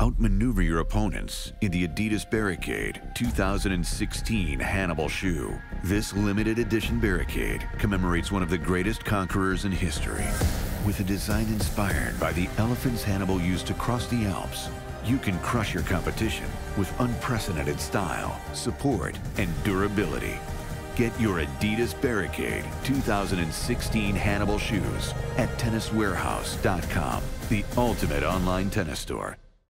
Outmaneuver your opponents in the Adidas Barricade 2016 Hannibal shoe. This limited edition Barricade commemorates one of the greatest conquerors in history. With a design inspired by the elephants Hannibal used to cross the Alps, you can crush your competition with unprecedented style, support, and durability. Get your Adidas Barricade 2016 Hannibal shoes at tenniswarehouse.com, the ultimate online tennis store.